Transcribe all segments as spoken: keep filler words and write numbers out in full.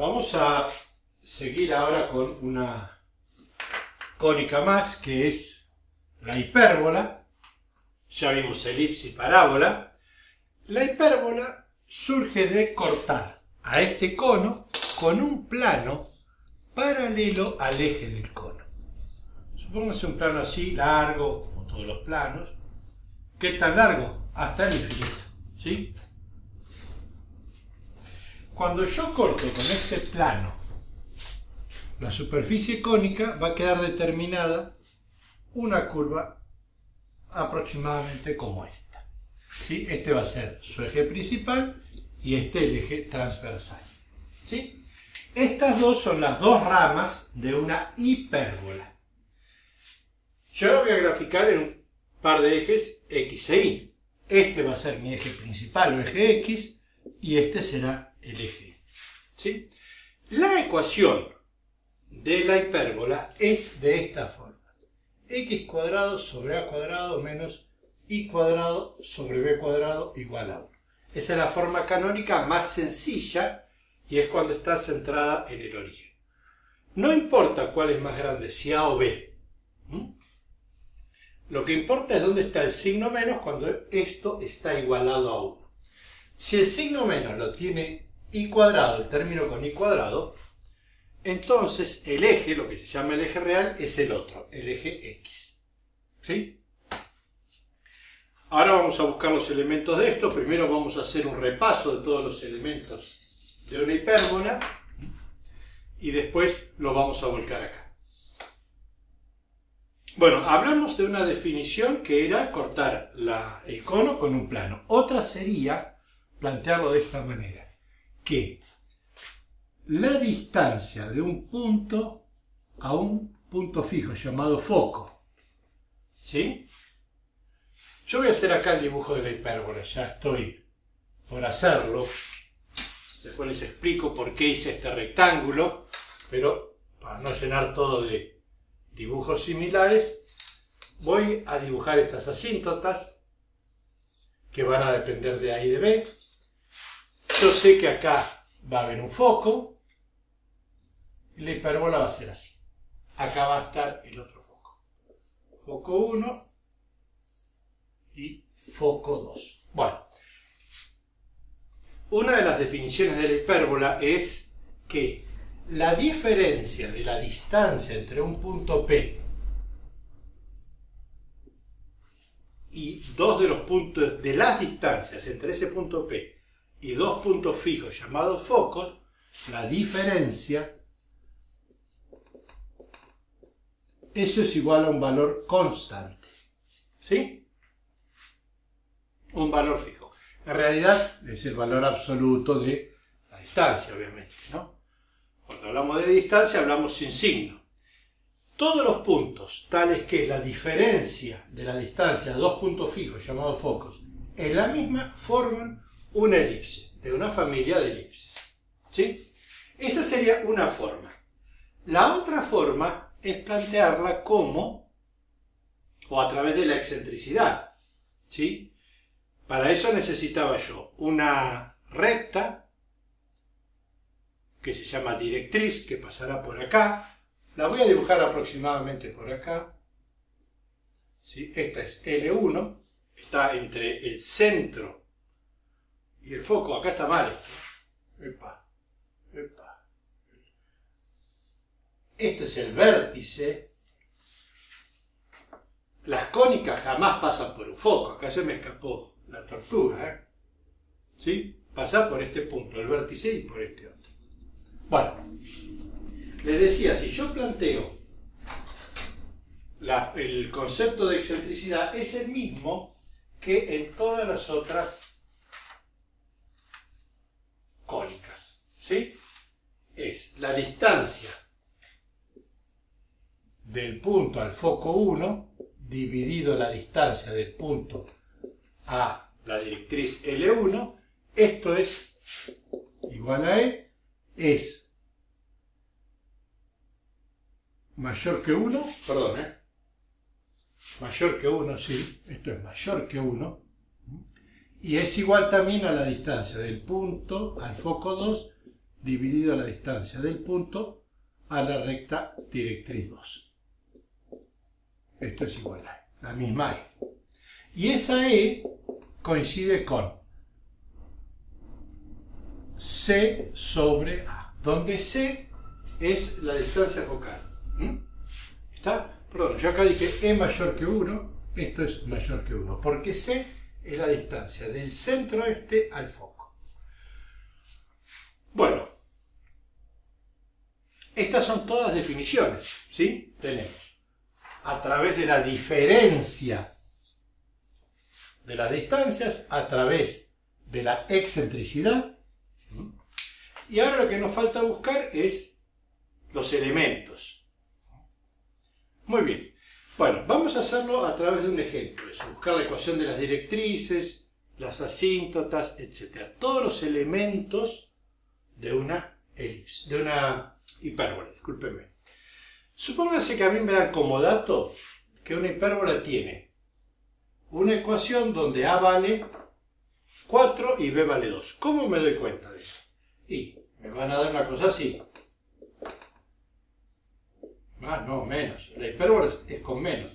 Vamos a seguir ahora con una cónica más, que es la hipérbola. Ya vimos elipse y parábola. La hipérbola surge de cortar a este cono con un plano paralelo al eje del cono. Supóngase un plano así, largo, como todos los planos. ¿Qué tan largo? Hasta el infinito, ¿sí? Cuando yo corte con este plano, la superficie cónica va a quedar determinada una curva aproximadamente como esta, ¿sí? Este va a ser su eje principal y este el eje transversal, ¿sí? Estas dos son las dos ramas de una hipérbola. Yo lo voy a graficar en un par de ejes X e Y. Este va a ser mi eje principal o eje X y este será el eje. ¿Sí? La ecuación de la hipérbola es de esta forma. X cuadrado sobre A cuadrado menos Y cuadrado sobre B cuadrado igual a uno. Esa es la forma canónica más sencilla y es cuando está centrada en el origen. No importa cuál es más grande, si A o B. ¿Mm? Lo que importa es dónde está el signo menos cuando esto está igualado a uno. Si el signo menos lo tiene y cuadrado, el término con y cuadrado, entonces el eje, lo que se llama el eje real, es el otro, el eje X. ¿Sí? Ahora vamos a buscar los elementos de esto. Primero vamos a hacer un repaso de todos los elementos de una hipérbola y después lo vamos a volcar acá. Bueno, hablamos de una definición que era cortar la, el cono con un plano. Otra sería plantearlo de esta manera, que la distancia de un punto a un punto fijo llamado foco, ¿sí? Yo voy a hacer acá el dibujo de la hipérbola, ya estoy por hacerlo, después les explico por qué hice este rectángulo, pero para no llenar todo de dibujos similares, voy a dibujar estas asíntotas que van a depender de A y de B. Yo sé que acá va a haber un foco y la hipérbola va a ser así. Acá va a estar el otro foco. Foco uno y foco dos. Bueno, una de las definiciones de la hipérbola es que la diferencia de la distancia entre un punto P y dos de los puntos de las distancias entre ese punto P y dos puntos fijos llamados focos, la diferencia, eso es igual a un valor constante, ¿sí? Un valor fijo. En realidad es el valor absoluto de la distancia, obviamente, ¿no? Cuando hablamos de distancia hablamos sin signo. Todos los puntos, tales que la diferencia de la distancia a dos puntos fijos llamados focos es la misma, forman una elipse, de una familia de elipses, ¿sí? Esa sería una forma. La otra forma es plantearla como, o a través de la excentricidad, ¿sí? Para eso necesitaba yo una recta, que se llama directriz, que pasará por acá. La voy a dibujar aproximadamente por acá, ¿sí? Esta es L uno, está entre el centro y el foco, acá está mal esto. Epa, epa. Este es el vértice. Las cónicas jamás pasan por un foco. Acá se me escapó la tortuga, ¿eh? ¿Sí? Pasa por este punto, el vértice, y por este otro. Bueno, les decía, si yo planteo la, el concepto de excentricidad, es el mismo que en todas las otras cónicas, ¿sí? Es la distancia del punto al foco uno dividido la distancia del punto a la directriz L uno, esto es igual a E, es mayor que uno, perdón, ¿eh? Mayor que uno, sí, esto es mayor que uno, y es igual también a la distancia del punto al foco dos dividido la distancia del punto a la recta directriz dos. Esto es igualdad, la misma E. Y esa E coincide con C sobre A, donde C es la distancia focal. ¿Mm? ¿Está? Perdón, yo acá dije E mayor que uno, esto es mayor que uno, porque C es la distancia del centro este al foco. Bueno, estas son todas definiciones, ¿sí? Tenemos, a través de la diferencia de las distancias, a través de la excentricidad, y ahora lo que nos falta buscar es los elementos. Muy bien, bueno, vamos a hacerlo a través de un ejemplo, es buscar la ecuación de las directrices, las asíntotas, etcétera. Todos los elementos de una elipse, de una hipérbola, discúlpenme. Supóngase que a mí me dan como dato que una hipérbola tiene una ecuación donde A vale cuatro y B vale dos. ¿Cómo me doy cuenta de eso? Y me van a dar una cosa así. Más, no, menos. La hipérbola es con menos.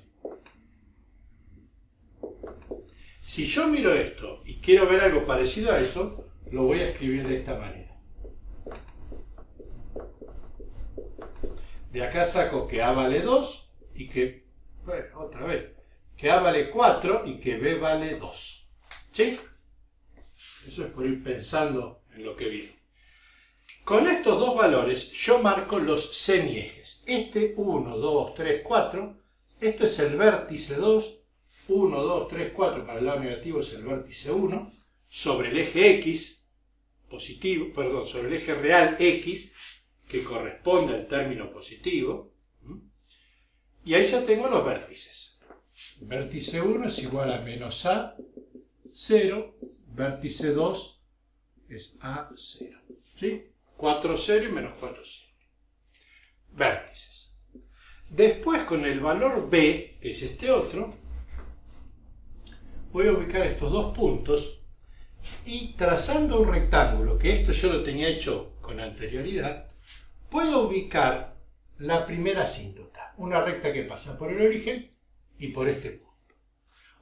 Si yo miro esto y quiero ver algo parecido a eso, lo voy a escribir de esta manera. De acá saco que A vale dos y que, bueno, otra vez, que A vale cuatro y que B vale dos. ¿Sí? Eso es por ir pensando en lo que viene. Con estos dos valores yo marco los semiejes. Este uno, dos, tres, cuatro. Esto es el vértice dos. uno, dos, tres, cuatro para el lado negativo es el vértice uno. Sobre el eje X, positivo, perdón, sobre el eje real X, que corresponde al término positivo. Y ahí ya tengo los vértices. Vértice uno es igual a menos A, cero. Vértice dos es A, cero. ¿Sí? cuatro, cero y menos cuatro, cero. Vértices. Después, con el valor B, que es este otro, voy a ubicar estos dos puntos y trazando un rectángulo, que esto yo lo tenía hecho con anterioridad, puedo ubicar la primera asíntota, una recta que pasa por el origen y por este punto.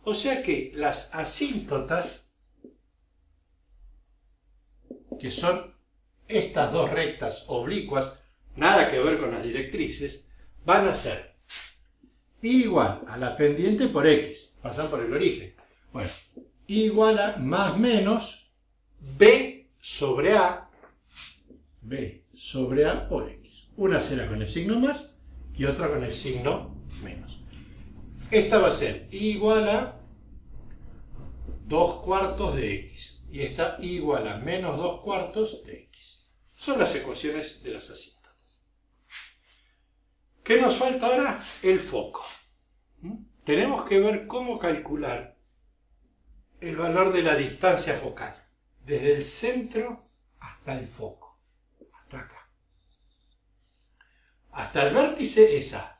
O sea que las asíntotas, que son estas dos rectas oblicuas, nada que ver con las directrices, van a ser igual a la pendiente por X, pasan por el origen. Bueno, igual a más menos B sobre A, B sobre A por X. Una será con el signo más y otra con el signo menos. Esta va a ser igual a dos cuartos de X y esta igual a menos dos cuartos de X. Son las ecuaciones de las asíntotas. ¿Qué nos falta ahora? El foco. ¿Mm? Tenemos que ver cómo calcular el valor de la distancia focal, desde el centro hasta el foco, hasta acá. Hasta el vértice es A,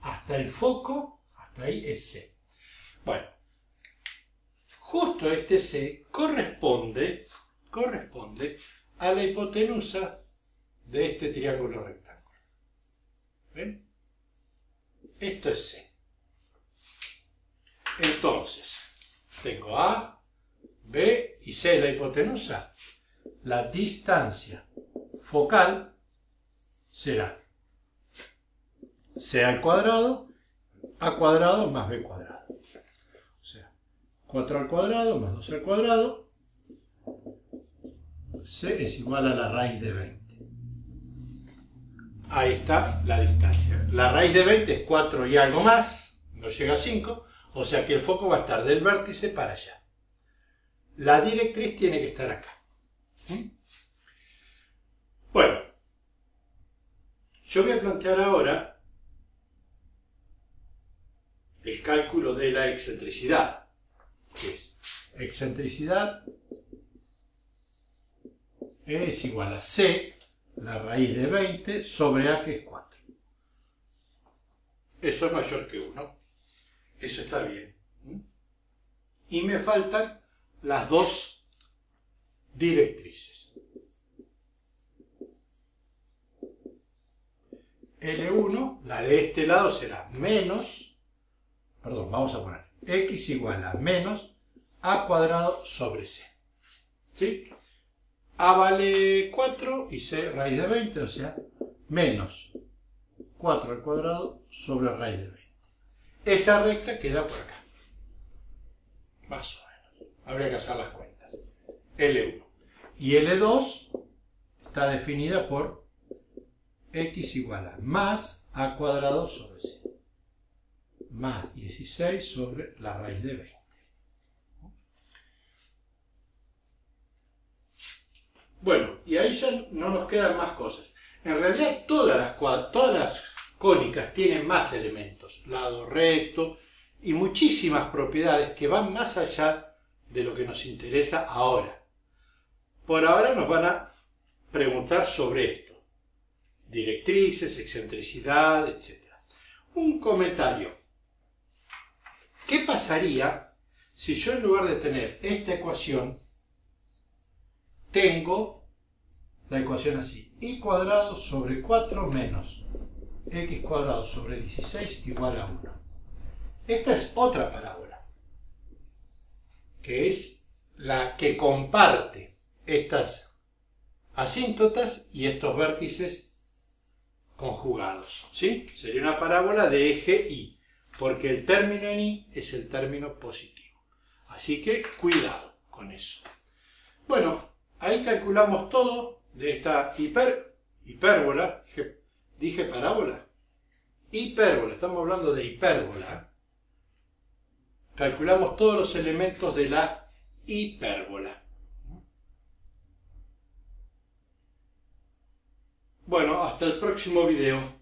hasta el foco, hasta ahí es C. Bueno, justo este C corresponde, corresponde a la hipotenusa de este triángulo rectángulo. ¿Ven? Esto es C. Entonces, tengo A, B y C, la hipotenusa. La distancia focal será C al cuadrado, A cuadrado más B cuadrado. O sea, cuatro al cuadrado más dos al cuadrado. C es igual a la raíz de veinte. Ahí está la distancia. La raíz de veinte es cuatro y algo más, no llega a cinco, o sea que el foco va a estar del vértice para allá. La directriz tiene que estar acá. ¿Mm? Bueno, yo voy a plantear ahora el cálculo de la excentricidad, que es excentricidad E es igual a C, la raíz de veinte, sobre A, que es cuatro. Eso es mayor que uno. Eso está bien. Y me faltan las dos directrices. L uno, la de este lado será menos, perdón, vamos a poner x igual a menos a cuadrado sobre c. ¿Sí? A vale cuatro y c raíz de veinte, o sea, menos cuatro al cuadrado sobre raíz de veinte. Esa recta queda por acá. Más o menos. Habría que hacer las cuentas. L uno. Y L dos está definida por x igual a más a cuadrado sobre c. Más dieciséis sobre la raíz de veinte. Bueno, y ahí ya no nos quedan más cosas. En realidad todas las, cuadra, todas las cónicas tienen más elementos. Lado recto y muchísimas propiedades que van más allá de lo que nos interesa ahora. Por ahora nos van a preguntar sobre esto. Directrices, excentricidad, etcétera. Un comentario. ¿Qué pasaría si yo en lugar de tener esta ecuación, tengo la ecuación así? Y cuadrado sobre cuatro menos x cuadrado sobre dieciséis igual a uno. Esta es otra parábola, que es la que comparte estas asíntotas y estos vértices conjugados, ¿sí? Sería una parábola de eje Y, porque el término en Y es el término positivo. Así que cuidado con eso. Bueno, ahí calculamos todo de esta hiper, hipérbola. ¿Dije parábola? Hipérbola, estamos hablando de hipérbola. Calculamos todos los elementos de la hipérbola. Bueno, hasta el próximo video.